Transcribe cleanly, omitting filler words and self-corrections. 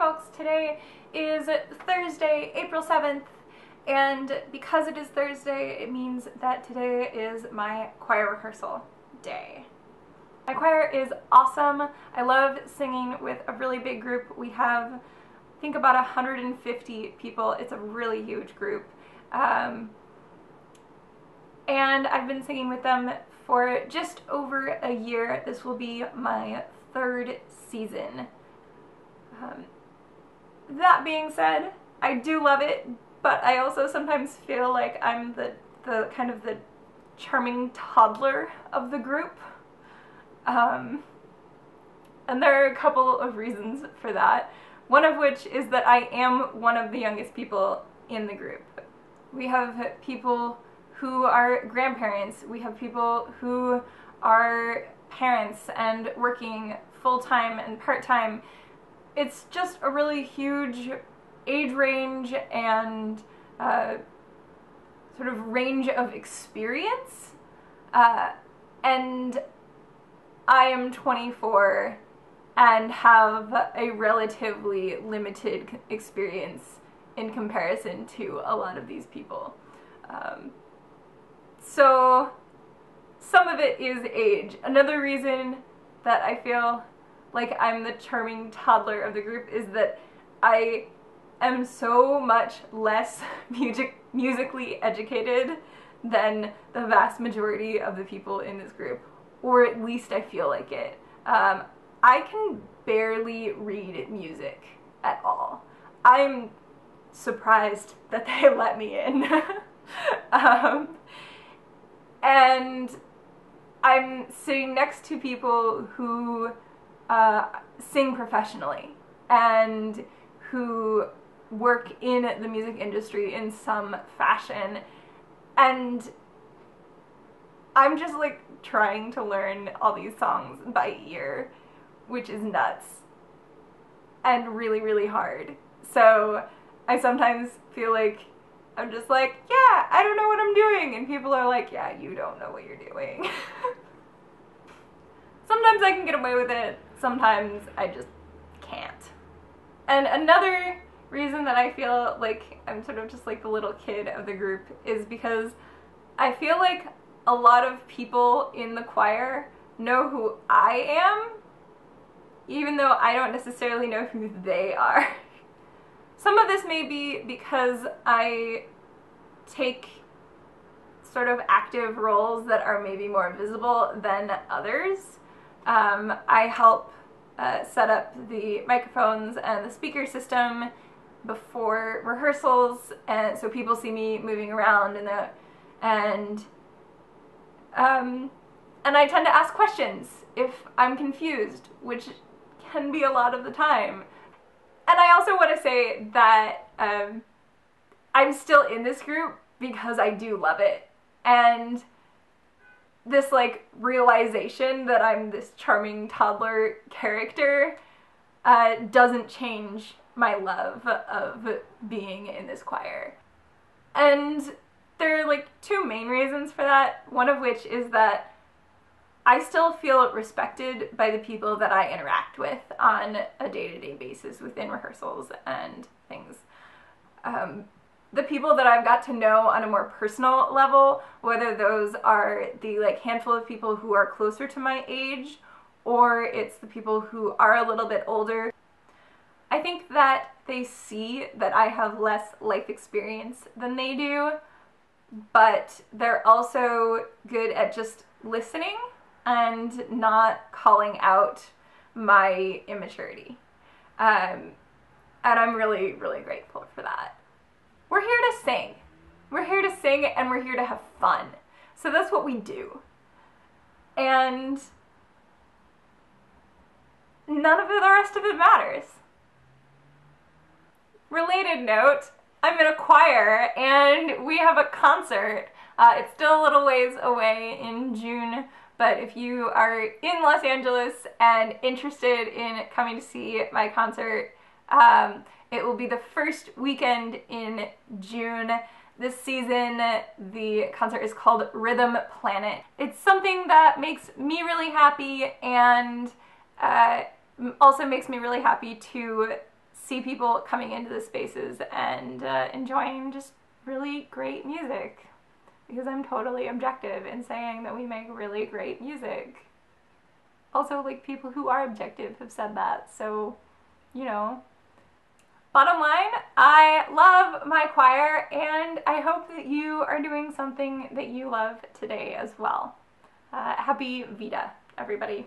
folks, today is Thursday, April 7th, and because it is Thursday, it means that today is my choir rehearsal day. My choir is awesome. I love singing with a really big group. We have, I think, about 150 people. It's a really huge group. And I've been singing with them for just over a year. This will be my third season. That being said, I do love it, but I also sometimes feel like I'm the kind of the charming toddler of the group. And there are a couple of reasons for that. One of which is that I am one of the youngest people in the group. We have people who are grandparents, we have people who are parents and working full-time and part-time. It's just a really huge age range and sort of range of experience, and I am 24 and have a relatively limited experience in comparison to a lot of these people. So some of it is age. Another reason that I feel like I'm the charming toddler of the group is that I am so much less musically educated than the vast majority of the people in this group, or at least I feel like it. I can barely read music at all. I'm surprised that they let me in. And I'm sitting next to people who sing professionally and who work in the music industry in some fashion, and I'm just like trying to learn all these songs by ear, which is nuts and really, really hard. So I sometimes feel like I'm just like, yeah, I don't know what I'm doing, and people are like, yeah, you don't know what you're doing. Sometimes I can get away with it, sometimes I just can't. And another reason that I feel like I'm sort of just like the little kid of the group is because I feel like a lot of people in the choir know who I am, even though I don't necessarily know who they are. Some of this may be because I take sort of active roles that are maybe more visible than others. I help set up the microphones and the speaker system before rehearsals, and so people see me moving around and I tend to ask questions if I'm confused, which can be a lot of the time. And I also want to say that I'm still in this group because I do love it, and this like realization that I'm this charming toddler character doesn't change my love of being in this choir. And there are like two main reasons for that, one of which is that I still feel respected by the people that I interact with on a day-to-day basis within rehearsals and things. The people that I've got to know on a more personal level, whether those are the like handful of people who are closer to my age, or it's the people who are a little bit older, I think that they see that I have less life experience than they do, but they're also good at just listening and not calling out my immaturity. And I'm really, really grateful for that. We're here to sing. We're here to sing, and we're here to have fun. So that's what we do. And none of the rest of it matters. Related note, I'm in a choir and we have a concert. It's still a little ways away in June, but if you are in Los Angeles and interested in coming to see my concert, it will be the first weekend in June. This season, the concert is called Rhythm Planet. It's something that makes me really happy, and also makes me really happy to see people coming into the spaces and enjoying just really great music, because I'm totally objective in saying that we make really great music. Also, like, people who are objective have said that, so, you know. Bottom line, I love my choir, and I hope that you are doing something that you love today as well. Happy VEDA, everybody.